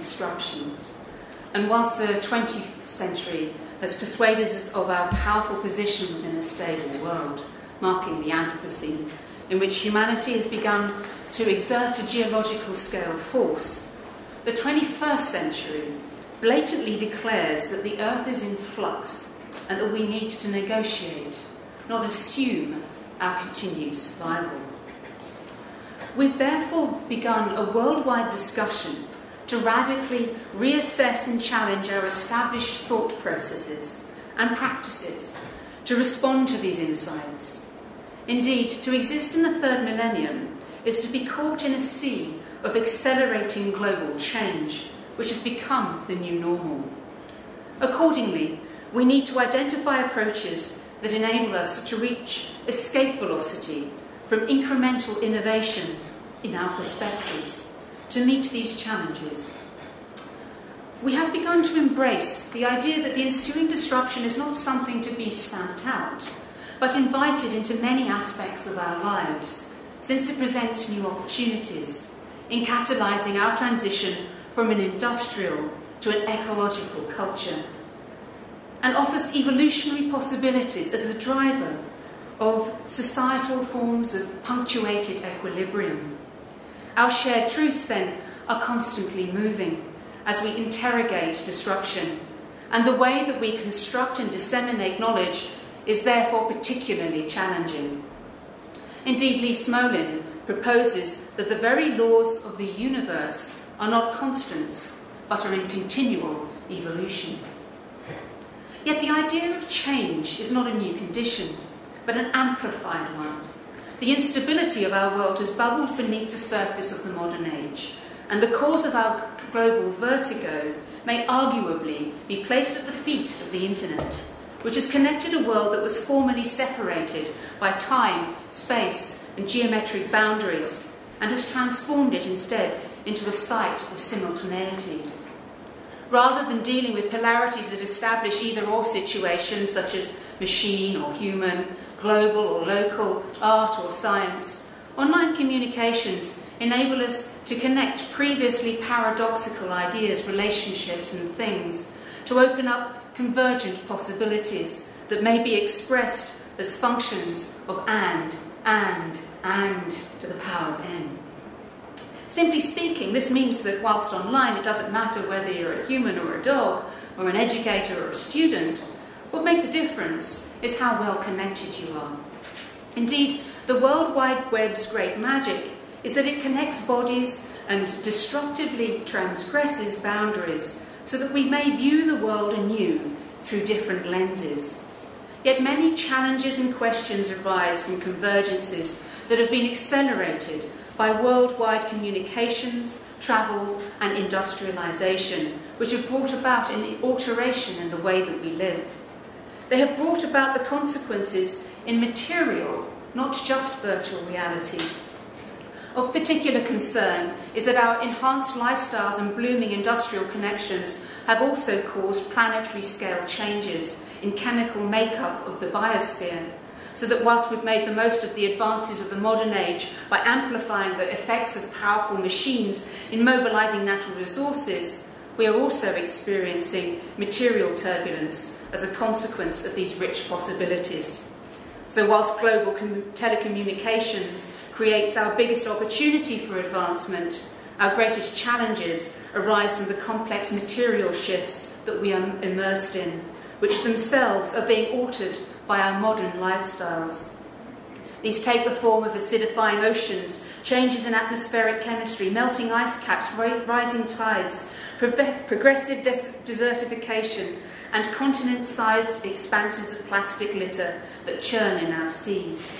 distractions. And whilst the 20th century has persuaded us of our powerful position within a stable world, marking the Anthropocene, in which humanity has begun to exert a geological scale force, the 21st century blatantly declares that the Earth is in flux and that we need to negotiate, not assume our continued survival. We've therefore begun a worldwide discussion to radically reassess and challenge our established thought processes and practices to respond to these insights. Indeed, to exist in the third millennium is to be caught in a sea of accelerating global change, which has become the new normal. Accordingly, we need to identify approaches that enable us to reach escape velocity from incremental innovation in our perspectives to meet these challenges. We have begun to embrace the idea that the ensuing disruption is not something to be stamped out, but invited into many aspects of our lives, since it presents new opportunities in catalysing our transition from an industrial to an ecological culture, and offers evolutionary possibilities as the driver of societal forms of punctuated equilibrium. Our shared truths, then, are constantly moving as we interrogate disruption, and the way that we construct and disseminate knowledge is therefore particularly challenging. Indeed, Lee Smolin proposes that the very laws of the universe are not constants, but are in continual evolution. Yet the idea of change is not a new condition, but an amplified one. The instability of our world has bubbled beneath the surface of the modern age, and the cause of our global vertigo may arguably be placed at the feet of the internet, which has connected a world that was formerly separated by time, space, and geometric boundaries, and has transformed it instead into a site of simultaneity. Rather than dealing with polarities that establish either-or situations, such as machine or human, global or local, art or science, online communications enable us to connect previously paradoxical ideas, relationships and things, to open up convergent possibilities that may be expressed as functions of and to the power of n. Simply speaking, this means that whilst online it doesn't matter whether you're a human or a dog, or an educator or a student, what makes a difference is how well connected you are. Indeed, the World Wide Web's great magic is that it connects bodies and destructively transgresses boundaries so that we may view the world anew through different lenses. Yet many challenges and questions arise from convergences that have been accelerated by worldwide communications, travels and industrialisation, which have brought about an alteration in the way that we live. They have brought about the consequences in material, not just virtual reality. Of particular concern is that our enhanced lifestyles and blooming industrial connections have also caused planetary scale changes in chemical makeup of the biosphere, so that whilst we've made the most of the advances of the modern age by amplifying the effects of powerful machines in mobilising natural resources, we are also experiencing material turbulence as a consequence of these rich possibilities. So whilst global telecommunication creates our biggest opportunity for advancement, our greatest challenges arise from the complex material shifts that we are immersed in, which themselves are being altered by our modern lifestyles. These take the form of acidifying oceans, changes in atmospheric chemistry, melting ice caps, rising tides, progressive desertification, and continent-sized expanses of plastic litter that churn in our seas.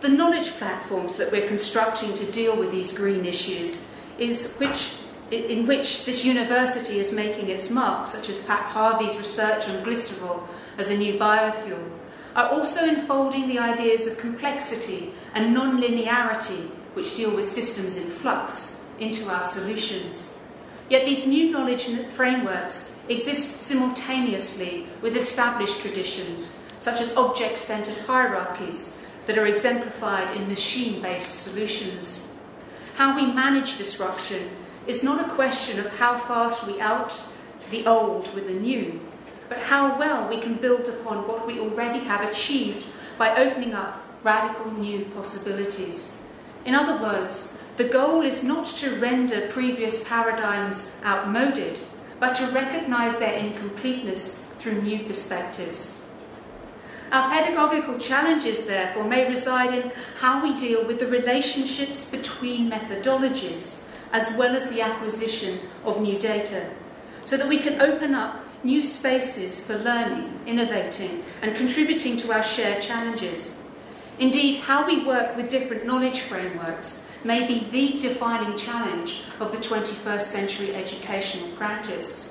The knowledge platforms that we're constructing to deal with these green issues in which this university is making its mark, such as Pat Harvey's research on glycerol as a new biofuel, are also enfolding the ideas of complexity and non-linearity, which deal with systems in flux, into our solutions. Yet these new knowledge frameworks exist simultaneously with established traditions, such as object-centred hierarchies that are exemplified in machine-based solutions. How we manage disruption It's not a question of how fast we out the old with the new, but how well we can build upon what we already have achieved by opening up radical new possibilities. In other words, the goal is not to render previous paradigms outmoded, but to recognize their incompleteness through new perspectives. Our pedagogical challenges, therefore, may reside in how we deal with the relationships between methodologies, as well as the acquisition of new data, so that we can open up new spaces for learning, innovating, and contributing to our shared challenges. Indeed, how we work with different knowledge frameworks may be the defining challenge of the 21st century educational practice.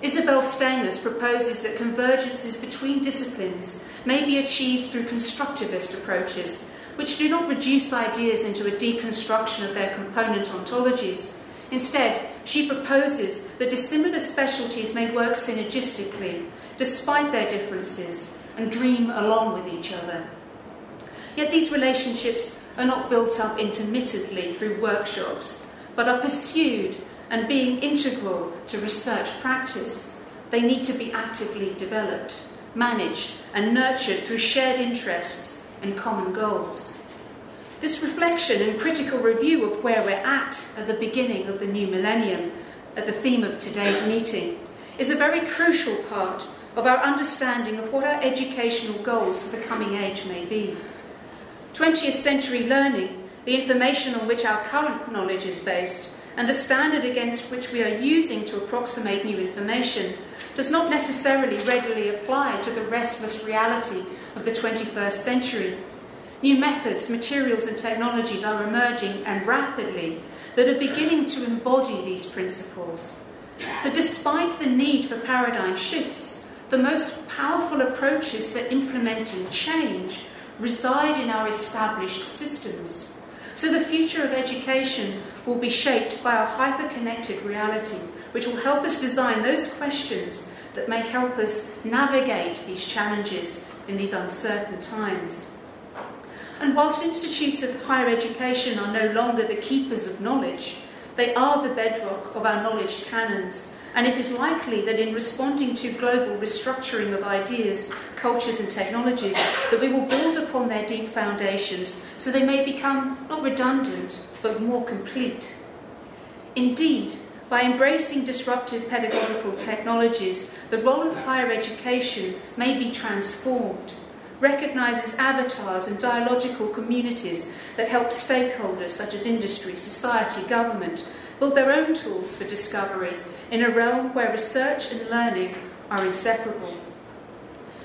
Isabel Stengers proposes that convergences between disciplines may be achieved through constructivist approaches, which do not reduce ideas into a deconstruction of their component ontologies. Instead, she proposes that dissimilar specialties may work synergistically, despite their differences, and dream along with each other. Yet these relationships are not built up intermittently through workshops, but are pursued and being integral to research practice. They need to be actively developed, managed, and nurtured through shared interests and common goals. This reflection and critical review of where we're at the beginning of the new millennium, at the theme of today's meeting, is a very crucial part of our understanding of what our educational goals for the coming age may be. 20th century learning, the information on which our current knowledge is based, and the standard against which we are using to approximate new information, does not necessarily readily apply to the restless reality of the 21st century. New methods, materials, and technologies are emerging, and rapidly, that are beginning to embody these principles. So despite the need for paradigm shifts, the most powerful approaches for implementing change reside in our established systems. So the future of education will be shaped by a hyper-connected reality, which will help us design those questions that may help us navigate these challenges in these uncertain times. And whilst institutes of higher education are no longer the keepers of knowledge, they are the bedrock of our knowledge canons, and it is likely that in responding to global restructuring of ideas, cultures and technologies, that we will build upon their deep foundations so they may become not redundant, but more complete. Indeed, by embracing disruptive pedagogical technologies, the role of higher education may be transformed, recognises avatars and dialogical communities that help stakeholders such as industry, society, government, build their own tools for discovery in a realm where research and learning are inseparable.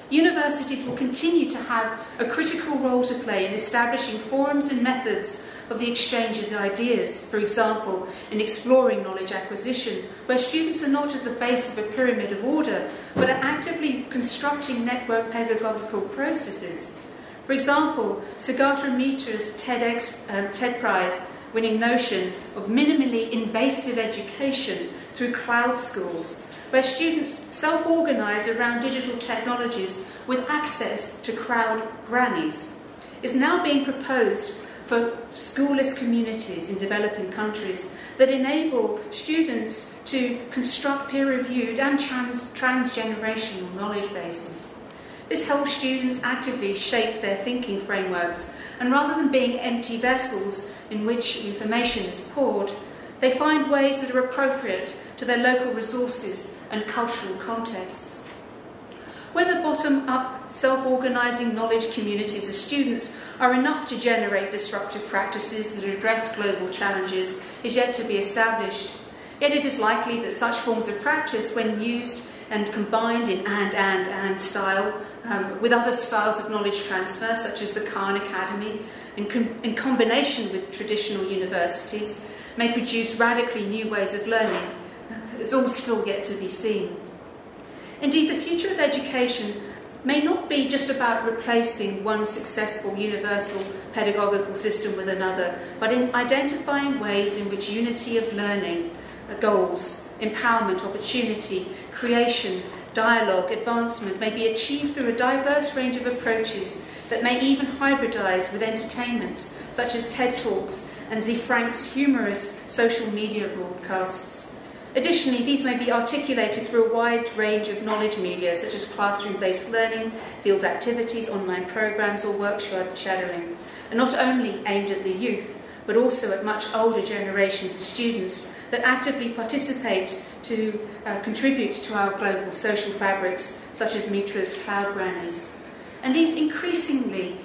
Universities will continue to have a critical role to play in establishing forums and methods of the exchange of ideas, for example, in exploring knowledge acquisition, where students are not at the base of a pyramid of order, but are actively constructing network pedagogical processes. For example, Sagata Mitra's TEDx TED Prize winning notion of minimally invasive education through Cloud Schools, where students self-organise around digital technologies with access to crowd grannies, is now being proposed for schoolless communities in developing countries that enable students to construct peer-reviewed and transgenerational knowledge bases. This helps students actively shape their thinking frameworks, and rather than being empty vessels in which information is poured, they find ways that are appropriate to their local resources and cultural contexts. Whether bottom-up, self-organising knowledge communities of students are enough to generate disruptive practices that address global challenges is yet to be established. Yet it is likely that such forms of practice, when used and combined in and style, with other styles of knowledge transfer, such as the Khan Academy, in combination with traditional universities, may produce radically new ways of learning. It's all still yet to be seen. Indeed, the future of education may not be just about replacing one successful universal pedagogical system with another, but in identifying ways in which unity of learning, goals, empowerment, opportunity, creation, dialogue, advancement may be achieved through a diverse range of approaches that may even hybridize with entertainment, such as TED Talks and Zee Frank's humorous social media broadcasts. Additionally, these may be articulated through a wide range of knowledge media, such as classroom-based learning, field activities, online programs, or workshop shadowing, and not only aimed at the youth, but also at much older generations of students that actively participate to contribute to our global social fabrics, such as Mitra's Cloud Grannies. And these increasingly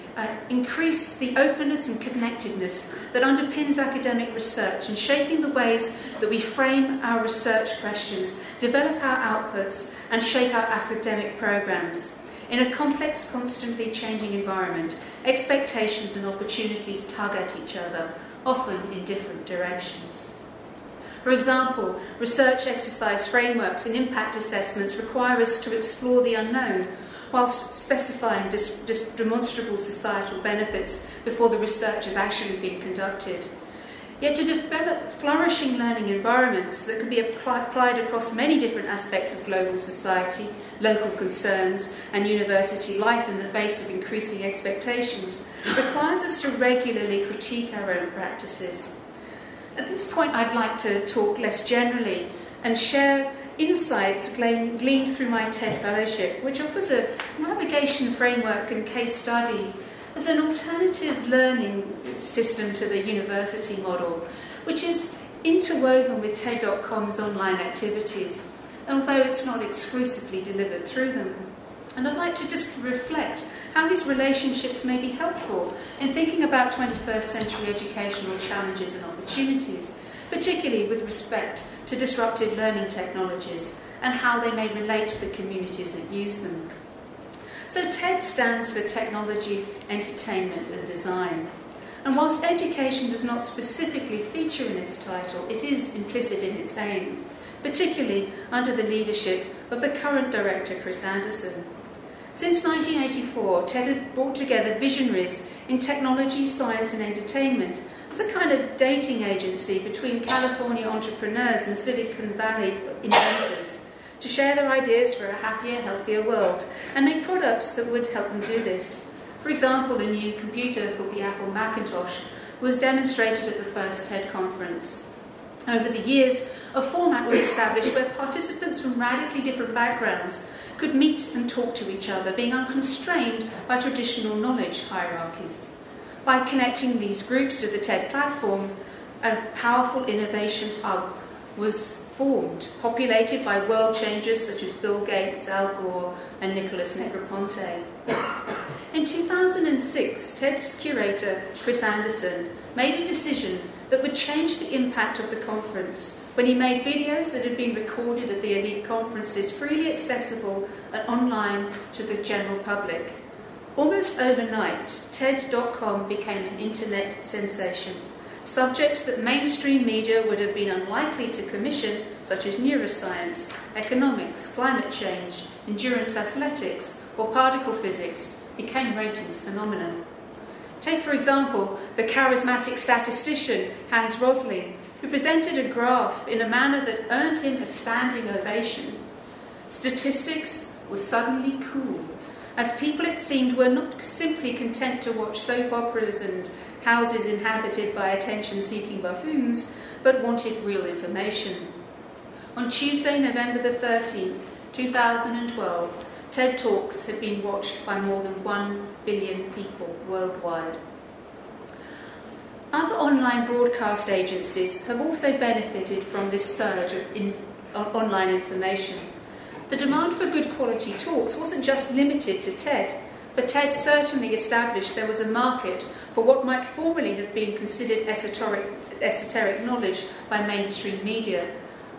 increase the openness and connectedness that underpins academic research and shaping the ways that we frame our research questions, develop our outputs, and shape our academic programs. In a complex, constantly changing environment, expectations and opportunities tug at each other, often in different directions. For example, research exercise frameworks and impact assessments require us to explore the unknown, whilst specifying demonstrable societal benefits before the research has actually been conducted. Yet to develop flourishing learning environments that can be applied across many different aspects of global society, local concerns, and university life in the face of increasing expectations requires us to regularly critique our own practices. At this point, I'd like to talk less generally and share insights gleaned through my TED Fellowship, which offers a navigation framework and case study as an alternative learning system to the university model, which is interwoven with TED.com's online activities, although it's not exclusively delivered through them. And I'd like to just reflect how these relationships may be helpful in thinking about 21st century educational challenges and opportunities, particularly with respect to disruptive learning technologies and how they may relate to the communities that use them. So TED stands for Technology, Entertainment and Design. And whilst education does not specifically feature in its title, it is implicit in its aim, particularly under the leadership of the current director, Chris Anderson. Since 1984, TED had brought together visionaries in technology, science and entertainment as a kind of dating agency between California entrepreneurs and Silicon Valley inventors to share their ideas for a happier, healthier world and make products that would help them do this. For example, a new computer called the Apple Macintosh was demonstrated at the first TED conference. Over the years, a format was established where participants from radically different backgrounds could meet and talk to each other, being unconstrained by traditional knowledge hierarchies. By connecting these groups to the TED platform, a powerful innovation hub was formed, populated by world changers such as Bill Gates, Al Gore, and Nicholas Negroponte. In 2006, TED's curator, Chris Anderson, made a decision that would change the impact of the conference when he made videos that had been recorded at the elite conferences freely accessible and online to the general public. Almost overnight, TED.com became an internet sensation. Subjects that mainstream media would have been unlikely to commission, such as neuroscience, economics, climate change, endurance athletics, or particle physics, became ratings phenomena. Take, for example, the charismatic statistician Hans Rosling, who presented a graph in a manner that earned him a standing ovation. Statistics were suddenly cool, as people, it seemed, were not simply content to watch soap operas and houses inhabited by attention-seeking buffoons, but wanted real information. On Tuesday, November the 13th, 2012, TED Talks had been watched by more than 1 billion people worldwide. Other online broadcast agencies have also benefited from this surge of online information. The demand for good quality talks wasn't just limited to TED, but TED certainly established there was a market for what might formerly have been considered esoteric knowledge by mainstream media,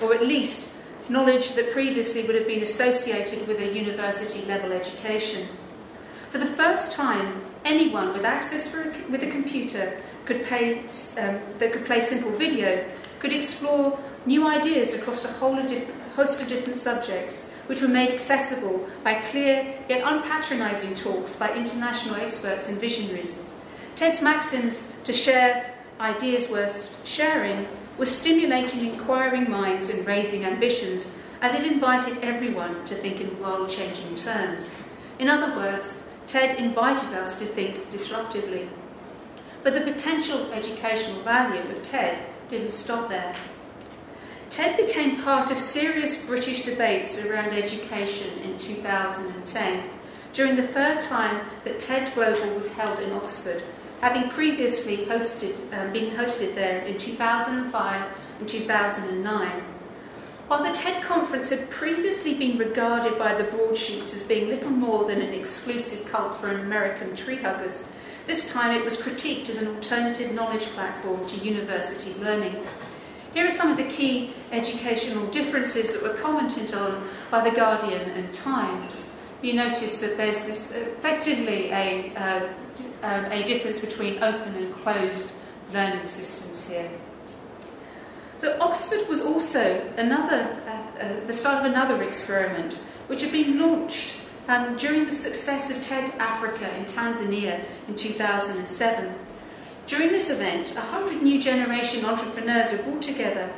or at least knowledge that previously would have been associated with a university-level education. For the first time, anyone with access with a computer that could play simple video could explore new ideas across a whole host of different subjects, which were made accessible by clear yet unpatronising talks by international experts and visionaries. TED's maxims to share ideas worth sharing was stimulating inquiring minds and raising ambitions as it invited everyone to think in world-changing terms. In other words, TED invited us to think disruptively. But the potential educational value of TED didn't stop there. TED became part of serious British debates around education in 2010, during the third time that TED Global was held in Oxford, having previously been hosted there in 2005 and 2009. While the TED conference had previously been regarded by the broadsheets as being little more than an exclusive cult for American tree huggers, this time it was critiqued as an alternative knowledge platform to university learning. Here are some of the key educational differences that were commented on by The Guardian and Times. You notice that there's this effectively a difference between open and closed learning systems here. So Oxford was also the start of another experiment, which had been launched during the success of TED Africa in Tanzania in 2007. During this event, 100 new generation entrepreneurs were brought together.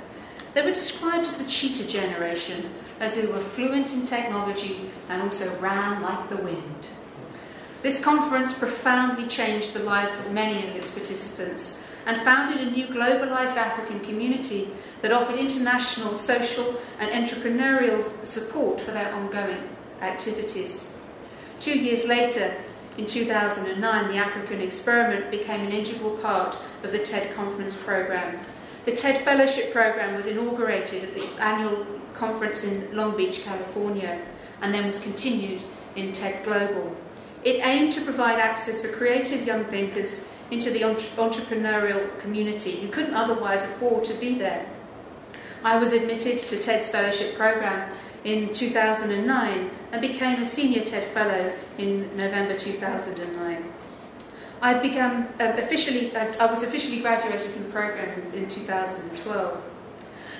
They were described as the cheetah generation, as they were fluent in technology and also ran like the wind. This conference profoundly changed the lives of many of its participants and founded a new globalized African community that offered international, social and entrepreneurial support for their ongoing activities. 2 years later, in 2009, the African experiment became an integral part of the TED conference program. The TED Fellowship program was inaugurated at the annual conference in Long Beach, California, and then was continued in TED Global. It aimed to provide access for creative young thinkers into the entrepreneurial community who couldn't otherwise afford to be there. I was admitted to TED's fellowship program in 2009 and became a senior TED Fellow in November 2009. I was officially graduated from the program in 2012.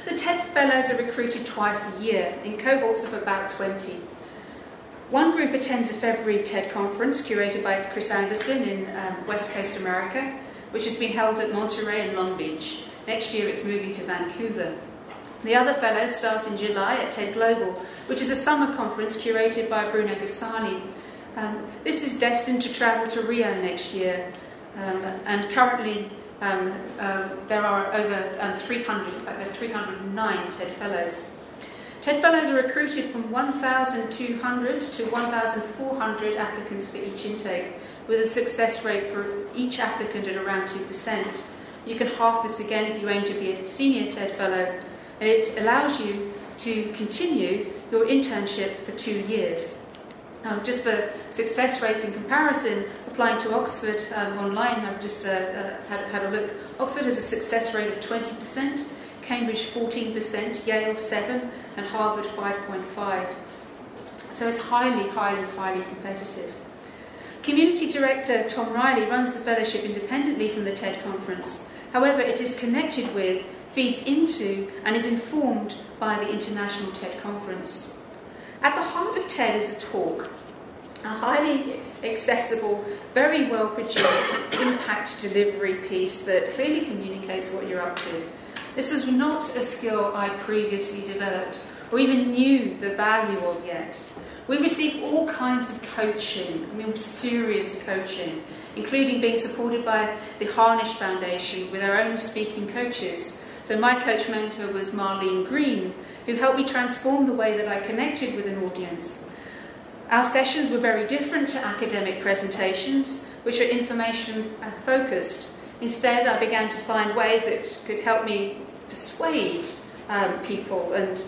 The TED Fellows are recruited twice a year in cohorts of about 20. One group attends a February TED conference curated by Chris Anderson in West Coast America, which has been held at Monterey and Long Beach. Next year it's moving to Vancouver. The other fellows start in July at TED Global, which is a summer conference curated by Bruno Gassani. This is destined to travel to Rio next year, and currently there are over 309 TED Fellows. TED Fellows are recruited from 1,200 to 1,400 applicants for each intake, with a success rate for each applicant at around 2%. You can half this again if you aim to be a senior TED Fellow, and it allows you to continue your internship for 2 years. Just for success rates in comparison, applying to Oxford online, I've just had a look. Oxford has a success rate of 20%, Cambridge 14%, Yale 7%, and Harvard 5.5%. So it's highly, highly, highly competitive. Community Director Tom Riley runs the fellowship independently from the TED conference. However, it is connected with, feeds into, and is informed by the International TED Conference. At the heart of TED is a talk, a highly accessible, very well-produced impact delivery piece that clearly communicates what you're up to. This was not a skill I previously developed or even knew the value of yet. We receive all kinds of coaching, serious coaching, including being supported by the Harnish Foundation with our own speaking coaches. So my coach mentor was Marlene Green, who helped me transform the way that I connected with an audience. Our sessions were very different to academic presentations, which are information focused. Instead, I began to find ways that could help me persuade people and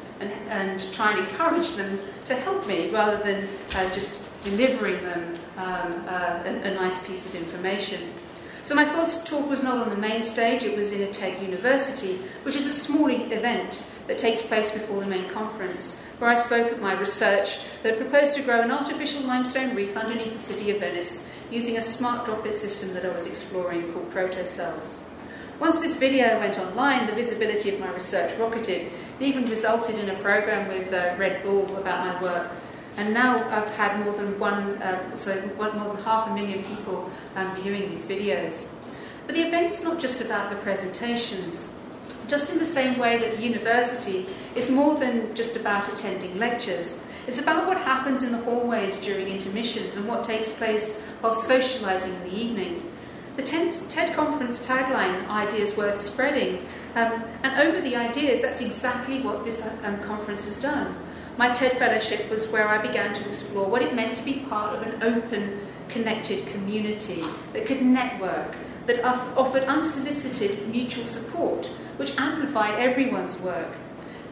try and encourage them to help me, rather than just delivering them a nice piece of information. So my first talk was not on the main stage, it was in a TED University, which is a small event that takes place before the main conference, where I spoke of my research that proposed to grow an artificial limestone reef underneath the city of Venice, using a smart droplet system that I was exploring called protocells. Once this video went online, the visibility of my research rocketed. It even resulted in a program with Red Bull about my work. And now I've had more than 500,000 people viewing these videos. But the event's not just about the presentations. just in the same way that university is more than just about attending lectures. It's about what happens in the hallways during intermissions and what takes place while socializing in the evening. The TED conference tagline, Ideas Worth Spreading, and Over the Ideas, that's exactly what this conference has done. My TED Fellowship was where I began to explore what it meant to be part of an open, connected community that could network, that offered unsolicited mutual support, which amplified everyone's work.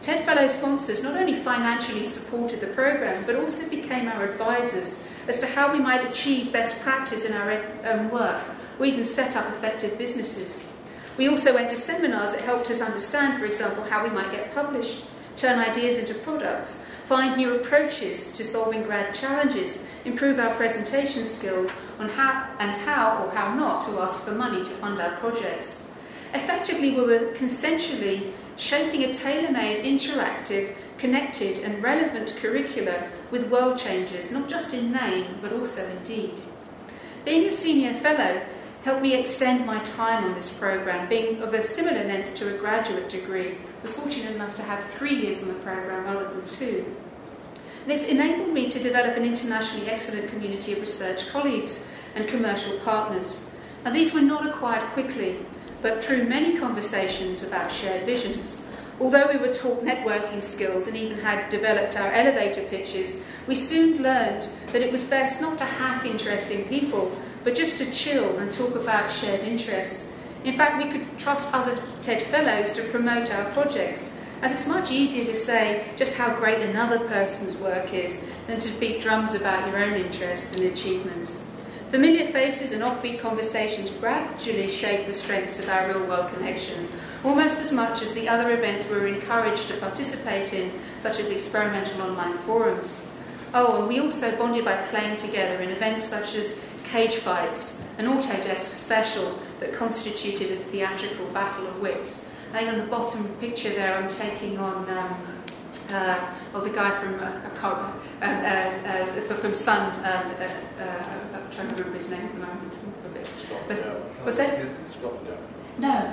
TED Fellow sponsors not only financially supported the program, but also became our advisors as to how we might achieve best practice in our own work, or even set up effective businesses. We also went to seminars that helped us understand, for example, how we might get published, turn ideas into products, find new approaches to solving grad challenges, improve our presentation skills on how or how not to ask for money to fund our projects. Effectively, we were consensually shaping a tailor-made, interactive, connected and relevant curricula with world changers, not just in name, but also in deed. Being a senior fellow helped me extend my time on this program. Being of a similar length to a graduate degree, I was fortunate enough to have 3 years on the program rather than 2. This enabled me to develop an internationally excellent community of research colleagues and commercial partners. Now, these were not acquired quickly, but through many conversations about shared visions. Although we were taught networking skills and even had developed our elevator pitches, we soon learned that it was best not to hack interesting people, but just to chill and talk about shared interests. In fact, we could trust other TED Fellows to promote our projects, as it's much easier to say just how great another person's work is than to beat drums about your own interests and achievements. Familiar faces and offbeat conversations gradually shaped the strengths of our real-world connections, almost as much as the other events we were encouraged to participate in, such as experimental online forums. Oh, and we also bonded by playing together in events such as Cage Fights, an Autodesk special that constituted a theatrical battle of wits. I think on the bottom picture there I'm taking on the guy from Sun, I'm trying to remember his name at the moment. Was that? No,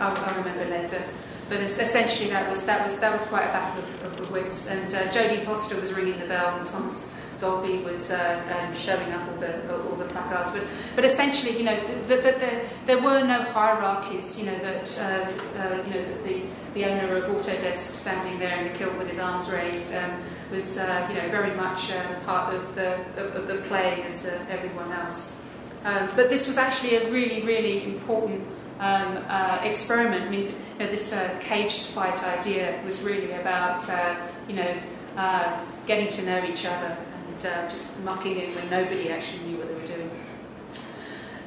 I'll remember later. But essentially, that was quite a battle of wits. And Jodie Foster was ringing the bell, and Tom Dolby was showing up all the placards. But essentially, you know, there were no hierarchies. You know that the owner of Autodesk standing there in the kilt with his arms raised was very much part of the play as everyone else. But this was actually a really, really important experiment. I mean, this cage fight idea was really about getting to know each other and just mucking in when nobody actually knew what they were doing.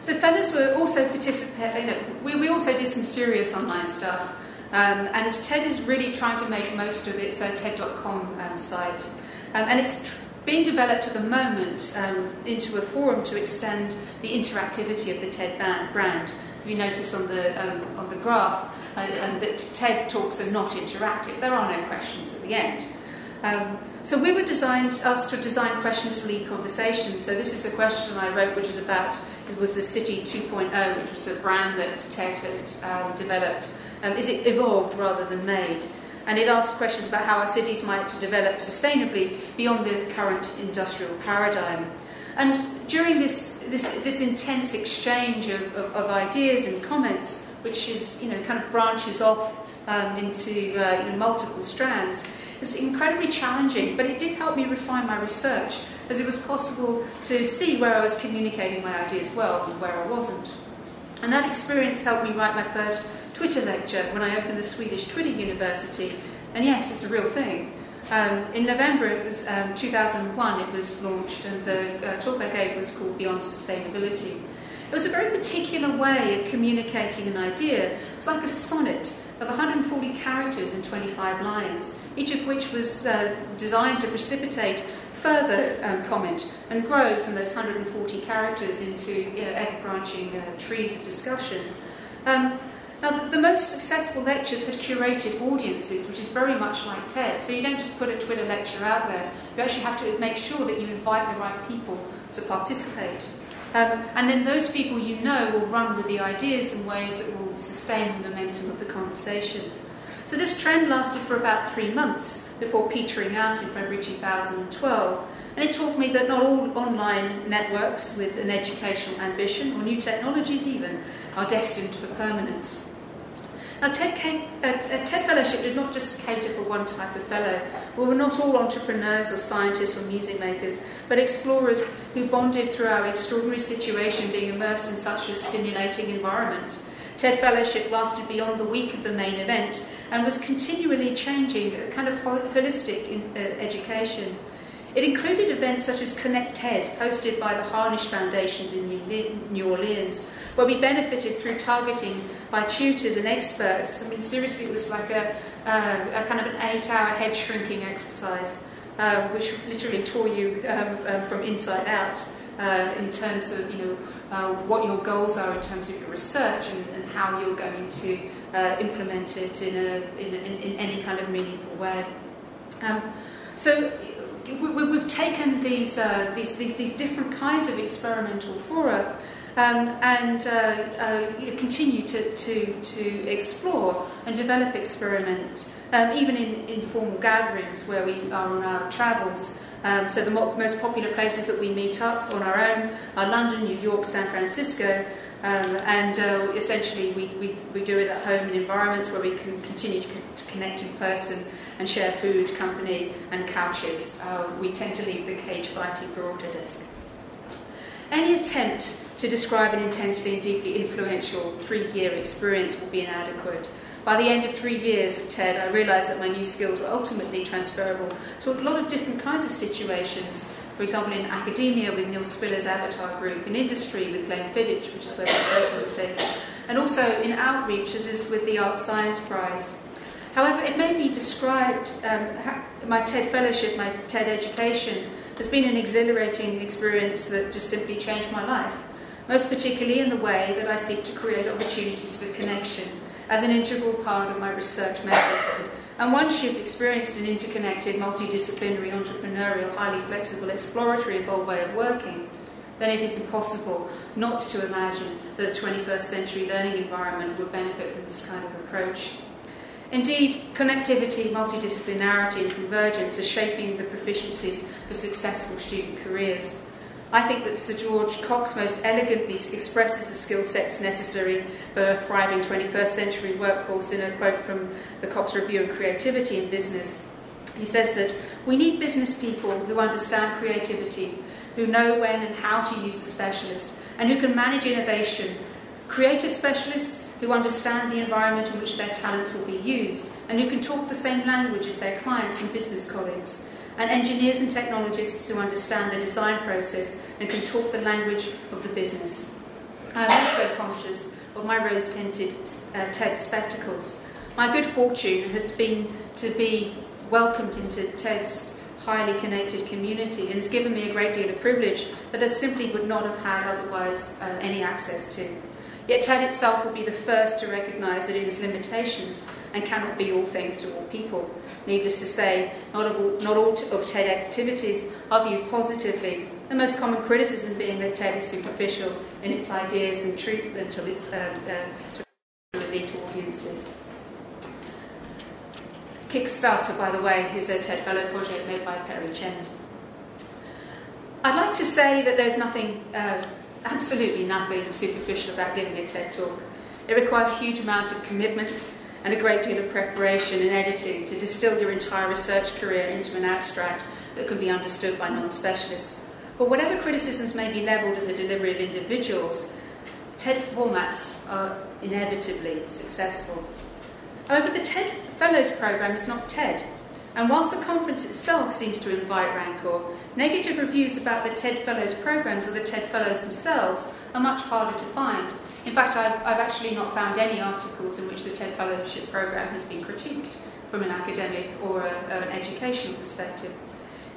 So fellas were also participating. You know, we also did some serious online stuff, and TED is really trying to make most of its TED.com site, and it's being developed at the moment into a forum to extend the interactivity of the TED brand. So you notice on the graph that TED Talks are not interactive. There are no questions at the end. So we were asked to design questions to lead conversations. So this is a question I wrote, which was about, it was the City 2.0, which was a brand that TED had developed. Is it evolved rather than made? And it asks questions about how our cities might develop sustainably beyond the current industrial paradigm. And during this intense exchange of ideas and comments, which is kind of branches off into multiple strands, it was incredibly challenging. But it did help me refine my research, as it was possible to see where I was communicating my ideas well and where I wasn't. And that experience helped me write my first Twitter lecture when I opened the Swedish Twitter University, and yes, it's a real thing. In November 2001 it was launched, and the talk I gave was called Beyond Sustainability. It was a very particular way of communicating an idea. It was like a sonnet of 140 characters and 25 lines, each of which was designed to precipitate further comment and grow from those 140 characters into ever-branching trees of discussion. Now, the most successful lectures had curated audiences, which is very much like TED. So you don't just put a Twitter lecture out there. You actually have to make sure that you invite the right people to participate. And then those people you know will run with the ideas in ways that will sustain the momentum of the conversation. So this trend lasted for about 3 months before petering out in February 2012. And it taught me that not all online networks with an educational ambition, or new technologies even, are destined for permanence. Now, TED Fellowship did not just cater for one type of fellow. We were not all entrepreneurs or scientists or music makers, but explorers who bonded through our extraordinary situation being immersed in such a stimulating environment. TED Fellowship lasted beyond the week of the main event and was continually changing, a kind of holistic education. It included events such as Connect TED, hosted by the Harnish Foundations in New Orleans, where we benefited through targeting by tutors and experts. I mean, seriously, it was like a kind of an 8-hour head shrinking exercise, which literally tore you from inside out in terms of, you know, what your goals are in terms of your research and how you're going to implement it in any kind of meaningful way. We've taken these different kinds of experimental fora and continue to explore and develop experiment, even in informal gatherings where we are on our travels. So the most popular places that we meet up on our own are London, New York, San Francisco, and essentially we do it at home in environments where we can continue to connect in person and share food, company and couches. We tend to leave the cage fighting for Autodesk. Any attempt to describe an intensely and deeply influential 3-year experience will be inadequate. By the end of 3 years of TED, I realised that my new skills were ultimately transferable to a lot of different kinds of situations. For example, in academia with Neil Spiller's Avatar Group, in industry with Glenn Fiddich, which is where my photo was taken, and also in outreach, as is with the Art Science Prize. However, it may be described, my TED Fellowship, my TED education, has been an exhilarating experience that just simply changed my life, most particularly in the way that I seek to create opportunities for connection as an integral part of my research method. And once you've experienced an interconnected, multidisciplinary, entrepreneurial, highly flexible, exploratory and bold way of working, then it is impossible not to imagine that the 21st century learning environment would benefit from this kind of approach. Indeed, connectivity, multidisciplinarity and convergence are shaping the proficiencies for successful student careers. I think that Sir George Cox most elegantly expresses the skill sets necessary for a thriving 21st century workforce in a quote from the Cox Review on Creativity in Business. He says that we need business people who understand creativity, who know when and how to use the specialist, and who can manage innovation. Creative specialists who understand the environment in which their talents will be used, and who can talk the same language as their clients and business colleagues. And engineers and technologists who understand the design process and can talk the language of the business. I am also conscious of my rose-tinted TED spectacles. My good fortune has been to be welcomed into TED's highly connected community and has given me a great deal of privilege that I simply would not have had otherwise any access to. Yet TED itself will be the first to recognise that it has limitations and cannot be all things to all people. Needless to say, not all of TED activities are viewed positively, the most common criticism being that TED is superficial in its ideas and treatment to elite audiences. Kickstarter, by the way, is a TED Fellow project led by Perry Chen. I'd like to say that there's nothing... absolutely nothing superficial about giving a TED talk. It requires a huge amount of commitment and a great deal of preparation and editing to distill your entire research career into an abstract that can be understood by non-specialists. But whatever criticisms may be levelled at the delivery of individuals, TED formats are inevitably successful. However, the TED Fellows programme is not TED. And whilst the conference itself seems to invite rancour, negative reviews about the TED Fellows programmes or the TED Fellows themselves are much harder to find. In fact, I've actually not found any articles in which the TED Fellowship programme has been critiqued from an academic or an educational perspective.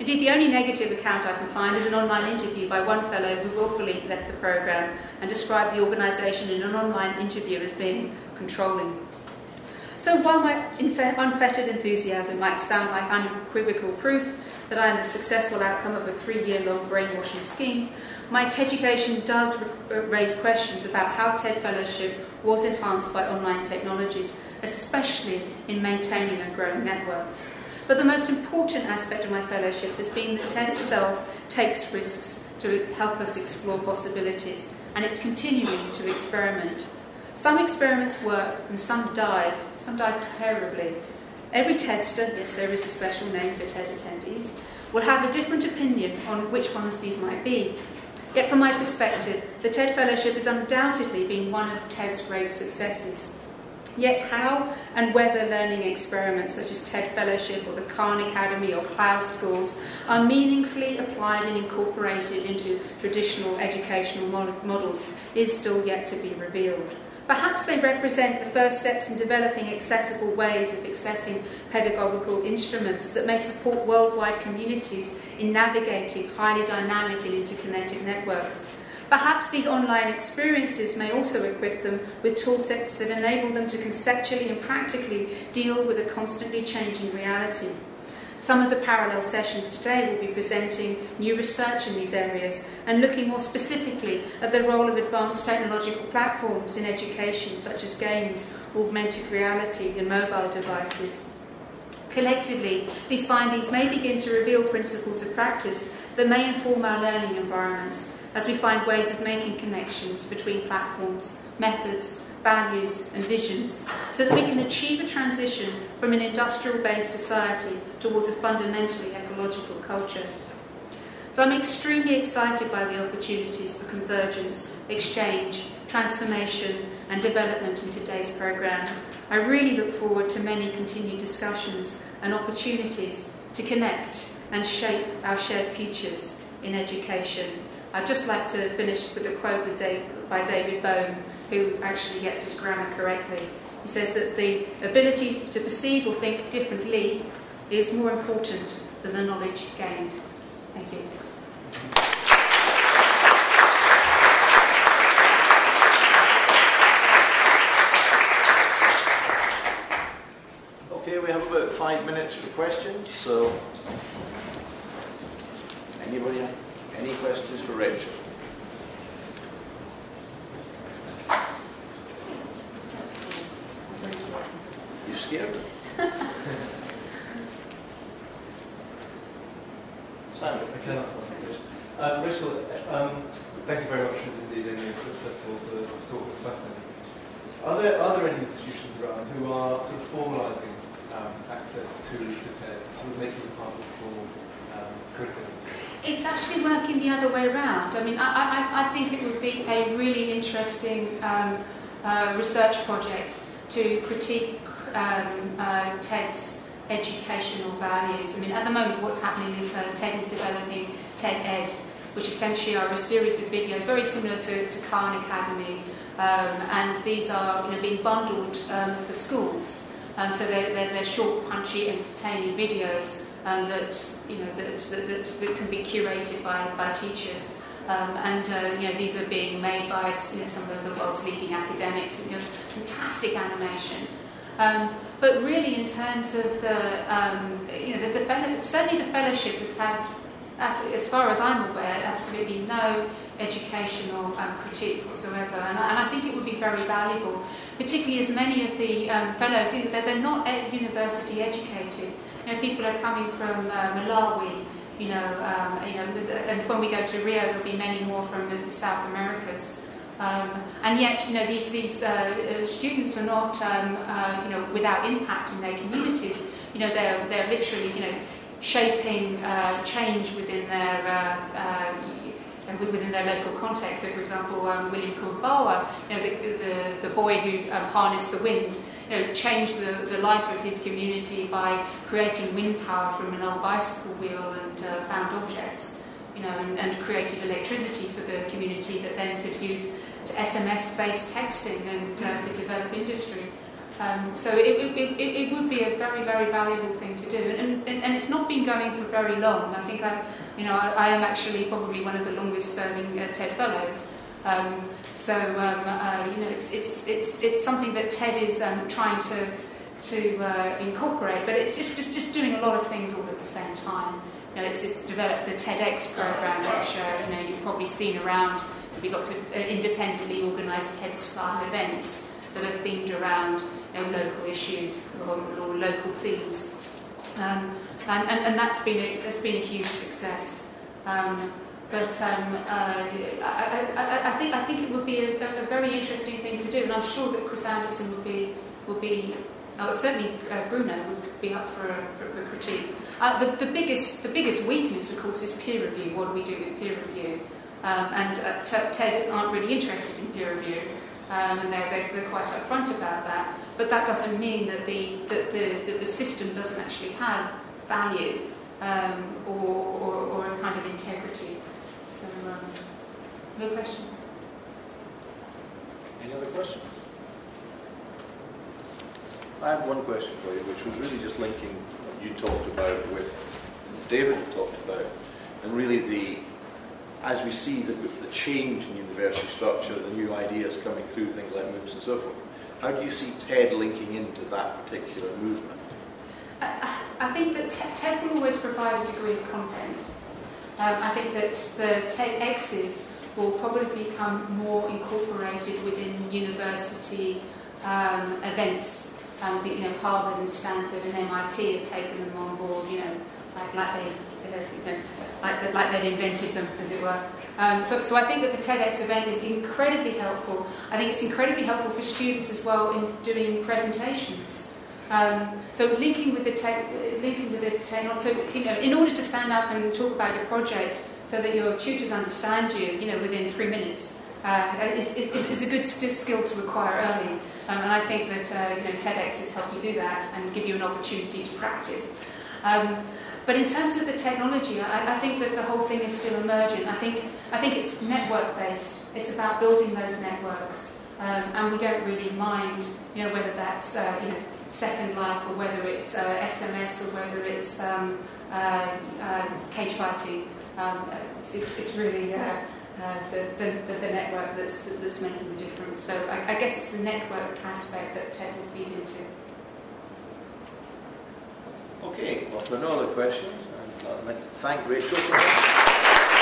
Indeed, the only negative account I can find is an online interview by one fellow who willfully left the programme and described the organisation in an online interview as being controlling. So while my unfettered enthusiasm might sound like unequivocal proof that I am the successful outcome of a three-year-long brainwashing scheme, my TEDucation does raise questions about how TED Fellowship was enhanced by online technologies, especially in maintaining and growing networks. But the most important aspect of my fellowship has been that TED itself takes risks to help us explore possibilities, and it's continuing to experiment. Some experiments work and some dive terribly. Every TEDster, yes, there is a special name for TED attendees, will have a different opinion on which ones these might be. Yet from my perspective, the TED Fellowship has undoubtedly been one of TED's great successes. Yet how and whether learning experiments such as TED Fellowship or the Khan Academy or Cloud Schools are meaningfully applied and incorporated into traditional educational models is still yet to be revealed. Perhaps they represent the first steps in developing accessible ways of accessing pedagogical instruments that may support worldwide communities in navigating highly dynamic and interconnected networks. Perhaps these online experiences may also equip them with toolsets that enable them to conceptually and practically deal with a constantly changing reality. Some of the parallel sessions today will be presenting new research in these areas and looking more specifically at the role of advanced technological platforms in education, such as games, augmented reality, and mobile devices. Collectively, these findings may begin to reveal principles of practice that may inform our learning environments, as we find ways of making connections between platforms, methods, values and visions, so that we can achieve a transition from an industrial-based society towards a fundamentally ecological culture. So I'm extremely excited by the opportunities for convergence, exchange, transformation and development in today's programme. I really look forward to many continued discussions and opportunities to connect and shape our shared futures in education. I'd just like to finish with a quote by David Bohm, who actually gets his grammar correctly. He says that the ability to perceive or think differently is more important than the knowledge gained. Thank you. Okay, we have about 5 minutes for questions, so anybody else? Any questions for Rachel? You scared me. Simon. Okay, that's awesome. Rachel, thank you very much indeed, Amy, first of all, for the talk. It's fascinating. Are there any institutions around who are sort of formalising access to TED, sort of making it part of the formal curriculum? It's actually working the other way around. I mean, I think it would be a really interesting research project to critique TED's educational values. I mean, at the moment what's happening is TED is developing TED Ed, which essentially are a series of videos very similar to Khan Academy, and these are, you know, being bundled for schools. So they're short, punchy, entertaining videos that can be curated by teachers, these are being made by some of the world's leading academics. And, fantastic animation, but really in terms of certainly the fellowship has had, as far as I'm aware, absolutely no educational critique whatsoever, and I think it would be very valuable, particularly as many of the fellows, they're not university educated. You know, people are coming from Malawi, and when we go to Rio, there'll be many more from the South Americas. And yet, these students are not, without impact in their communities. They're literally, shaping change within their local context. So, for example, William Kumbawa, the boy who harnessed the wind, change the life of his community by creating wind power from an old bicycle wheel and found objects, and created electricity for the community that then could use SMS-based texting and could develop industry. So it would be a very, very valuable thing to do, and it's not been going for very long. I think I am actually probably one of the longest-serving TED Fellows. It's something that TED is trying to incorporate, but it's just doing a lot of things all at the same time. You know, it's developed the TEDx program, which you've probably seen around. There'll be lots of independently organised TED-style events that are themed around local issues or local themes, and that's been a huge success. But I think it would be a very interesting thing to do, and I'm sure that Chris Anderson would be, certainly Bruno would be up for critique. The biggest weakness, of course, is peer review. What do we do with peer review? And TED aren't really interested in peer review, and they're quite upfront about that. But that doesn't mean that the system doesn't actually have value or a kind of integrity. So, no question. Any other questions? I have one question for you, which was really just linking what you talked about with David talked about, and really as we see the change in university structure, the new ideas coming through, things like MOOCs and so forth. How do you see TED linking into that particular movement? I think that TED will always provide a degree of content. I think that the TEDx's will probably become more incorporated within university events. I think Harvard and Stanford and MIT have taken them on board, like they'd invented them, as it were. So I think that the TEDx event is incredibly helpful. I think it's incredibly helpful for students as well in doing presentations. So linking with the TED, in order to stand up and talk about your project, so that your tutors understand you, within 3 minutes, is a good skill to acquire early. And I think that TEDx has helped you do that and give you an opportunity to practice. But in terms of the technology, I think that the whole thing is still emerging. I think it's network-based. It's about building those networks, and we don't really mind, whether that's Second Life or whether it's SMS or whether it's cage fighting. It's really. The network that's making the difference. So I guess it's the network aspect that TED will feed into. Okay, well, if there are no other questions, I'd like to thank Rachel for that.